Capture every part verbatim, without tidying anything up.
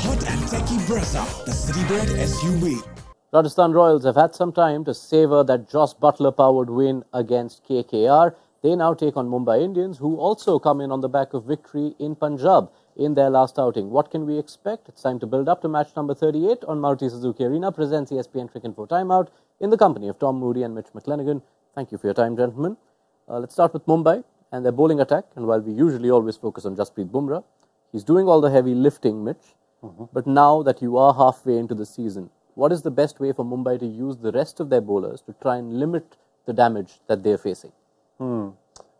hot and tacky brasa, the city bread as you wait. Rajasthan Royals have had some time to savour that Joss Butler-powered win against K K R. They now take on Mumbai Indians, who also come in on the back of victory in Punjab in their last outing. What can we expect? It's time to build up to match number thirty-eight on Maruti Suzuki Arena presents E S P N Cricinfo timeout in the company of Tom Moody and Mitch McLennigan. Thank you for your time, gentlemen. Uh, let's start with Mumbai and their bowling attack. And while we usually always focus on Jaspreet Bumrah, he's doing all the heavy lifting, Mitch. Mm-hmm. But now that you are halfway into the season, what is the best way for Mumbai to use the rest of their bowlers to try and limit the damage that they're facing? Hmm.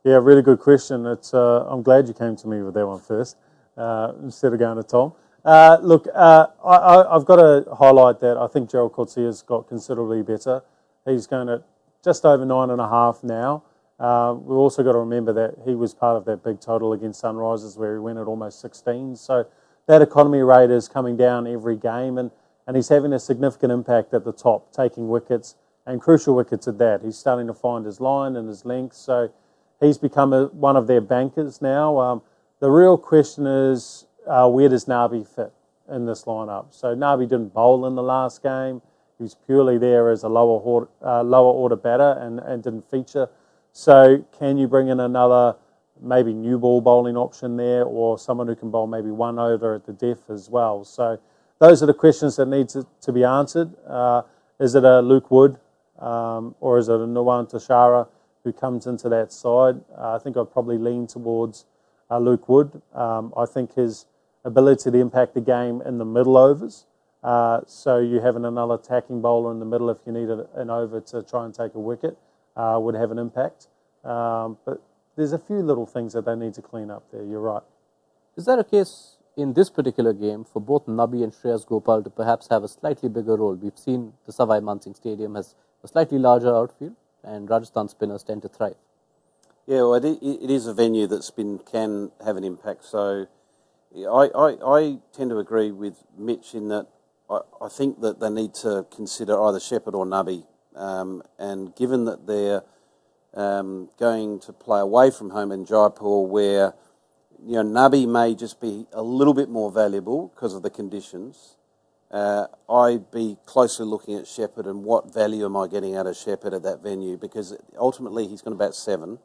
Yeah, really good question. It's, uh, I'm glad you came to me with that one first, uh, instead of going to Tom. Uh, look, uh, I, I, I've got to highlight that I think Gerald Coetzee has got considerably better. He's going to just over nine and a half now. Uh, we've also got to remember that he was part of that big total against Sunrisers where he went at almost sixteen. So that economy rate is coming down every game, and, and he's having a significant impact at the top, taking wickets and crucial wickets at that. He's starting to find his line and his length. So he's become a, one of their bankers now. Um, the real question is, uh, where does Nabi fit in this lineup? So Nabi didn't bowl in the last game. He was purely there as a lower, uh, lower order batter and, and didn't feature. So can you bring in another maybe new ball bowling option there, or someone who can bowl maybe one over at the death as well? So those are the questions that need to, to be answered. Uh, is it a Luke Wood um, or is it a Nuwan Toshara who comes into that side? Uh, I think I'd probably lean towards uh, Luke Wood. Um, I think his ability to impact the game in the middle overs. Uh, so you having another attacking bowler in the middle if you need an over to try and take a wicket. Uh, would have an impact. Um, but there's a few little things that they need to clean up there, you're right. Is there a case in this particular game for both Nabi and Shreyas Gopal to perhaps have a slightly bigger role? We've seen the Savai Mansing Stadium has a slightly larger outfield and Rajasthan spinners tend to thrive. Yeah, well, it is a venue that spin can have an impact. So I, I, I tend to agree with Mitch in that I, I think that they need to consider either Shepherd or Nabi. Um, and given that they're um, going to play away from home in Jaipur, where you know Nabi may just be a little bit more valuable because of the conditions, uh, I'd be closely looking at Shepherd and what value am I getting out of Shepherd at that venue, because ultimately he's going to bat seven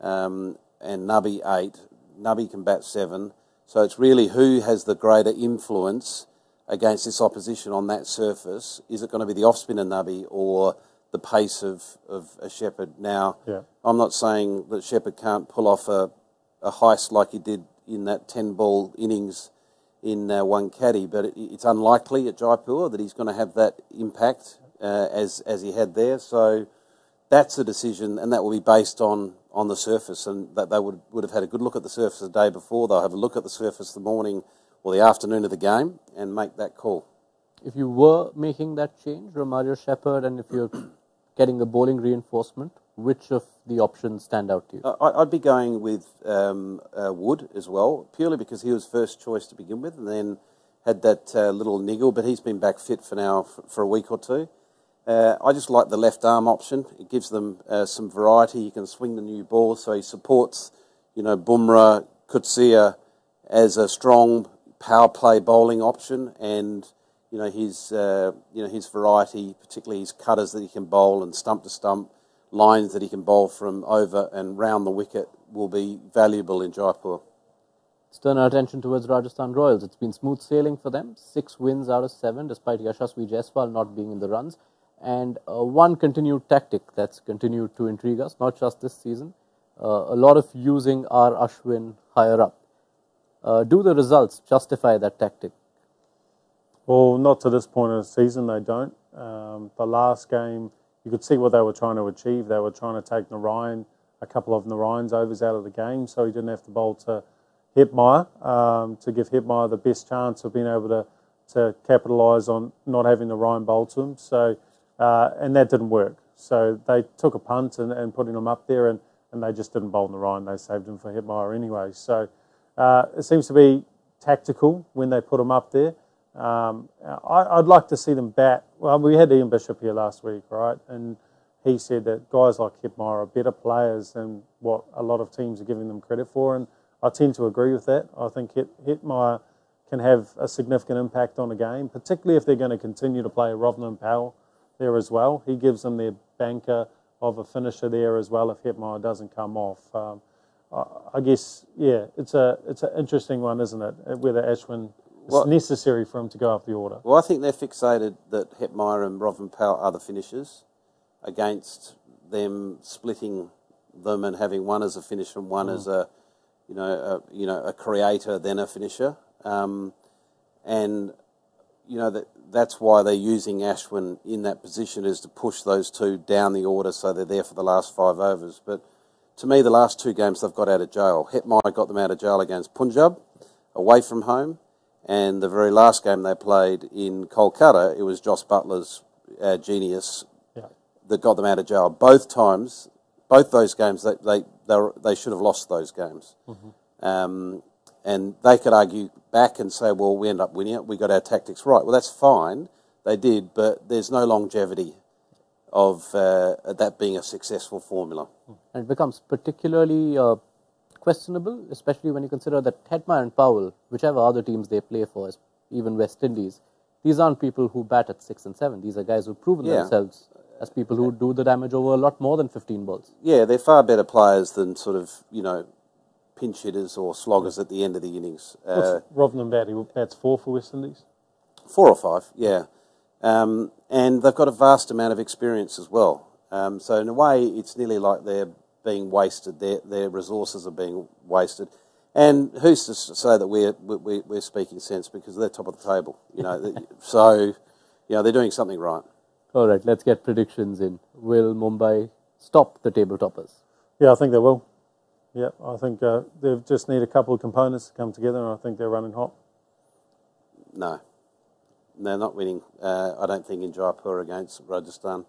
um, and Nabi eight. Nabi can bat seven, so it's really who has the greater influence against this opposition on that surface. Is it going to be the off-spinner Nabi or the pace of, of a Shepherd? Now, yeah. I'm not saying that Shepherd can't pull off a, a heist like he did in that ten-ball innings in uh, one caddy, but it, it's unlikely at Jaipur that he's going to have that impact uh, as, as he had there. So that's a decision, and that will be based on, on the surface, and that they would, would have had a good look at the surface the day before. They'll have a look at the surface the morning or the afternoon of the game and make that call. If you were making that change, Romario Shepherd, and if you're getting a bowling reinforcement, which of the options stand out to you? Uh, I'd be going with um, uh, Wood as well, purely because he was first choice to begin with and then had that uh, little niggle, but he's been back fit for now for, for a week or two. Uh, I just like the left arm option. It gives them uh, some variety. You can swing the new ball, so he supports, you know, Bumrah, Coetzee as a strong power play bowling option, and you know his uh, you know his variety, particularly his cutters that he can bowl and stump to stump, lines that he can bowl from over and round the wicket will be valuable in Jaipur. Let's turn our attention towards Rajasthan Royals. It's been smooth sailing for them, six wins out of seven, despite Yashasvi Jaiswal not being in the runs. And uh, one continued tactic that's continued to intrigue us, not just this season, uh, a lot of using our Ashwin higher up. Uh, do the results justify that tactic? Well, not to this point of the season, they don't. Um, the last game, you could see what they were trying to achieve. They were trying to take Narine, a couple of Narine's overs out of the game, so he didn't have to bowl to Hetmyer, um, to give Hetmyer the best chance of being able to, to capitalise on not having Narine bowl to him. So, uh, and that didn't work. So they took a punt and, and putting him up there, and, and they just didn't bowl Narine. They saved him for Hetmyer anyway. So Uh, it seems to be tactical when they put them up there. Um, I, I'd like to see them bat. Well, we had Ian Bishop here last week, right? And he said that guys like Hetmyer are better players than what a lot of teams are giving them credit for. And I tend to agree with that. I think Hetmyer can have a significant impact on a game, particularly if they're going to continue to play Robin Powell there as well. He gives them their banker of a finisher there as well if Hetmyer doesn't come off. Um, I guess, yeah, it's a it's an interesting one, isn't it, whether Ashwin is well, necessary for him to go up the order. Well, I think they're fixated that Hetmyer and Robin Powell are the finishers against them splitting them and having one as a finisher and one mm. as a, you know, a, you know, a creator, then a finisher. Um, and, you know, that that's why they're using Ashwin in that position, is to push those two down the order so they're there for the last five overs. But to me, the last two games they've got out of jail. Hetmyer got them out of jail against Punjab, away from home, and the very last game they played in Kolkata, it was Joss Butler's uh, genius yeah. that got them out of jail. Both times, both those games, they, they, they, were, they should have lost those games. Mm-hmm. um, and they could argue back and say, well, we end up winning it, we got our tactics right. Well, that's fine, they did, but there's no longevity of uh, that being a successful formula. And it becomes particularly uh, questionable, especially when you consider that Hetmyer and Powell, whichever other teams they play for, even West Indies, these aren't people who bat at six and seven. These are guys who've proven yeah. themselves as people who do the damage over a lot more than fifteen balls. Yeah, they're far better players than sort of, you know, pinch hitters or sloggers at the end of the innings. Uh, Robin bat, bats four for West Indies? Four or five, yeah. Um, and they've got a vast amount of experience as well. Um, so in a way, it's nearly like they're being wasted. Their, their resources are being wasted. And who's to say that we're, we're, we're speaking sense, because they're top of the table. You know, so you know, they're doing something right. All right, let's get predictions in. Will Mumbai stop the table toppers? Yeah, I think they will. Yeah, I think uh, they just need a couple of components to come together, and I think they're running hot. No. They're not winning, uh, I don't think, in Jaipur against Rajasthan.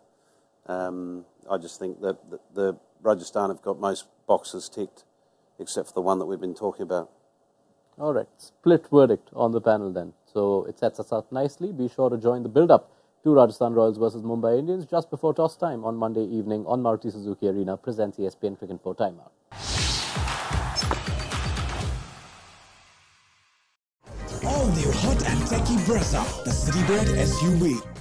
Um, I just think that the, the Rajasthan have got most boxes ticked, except for the one that we've been talking about. All right, split verdict on the panel then. So it sets us up nicely. Be sure to join the build-up to Rajasthan Royals versus Mumbai Indians just before toss time on Monday evening on Maruti Suzuki Arena presents E S P N Cricinfo Timeout. Hot and techie Brezza, the city bred S U V.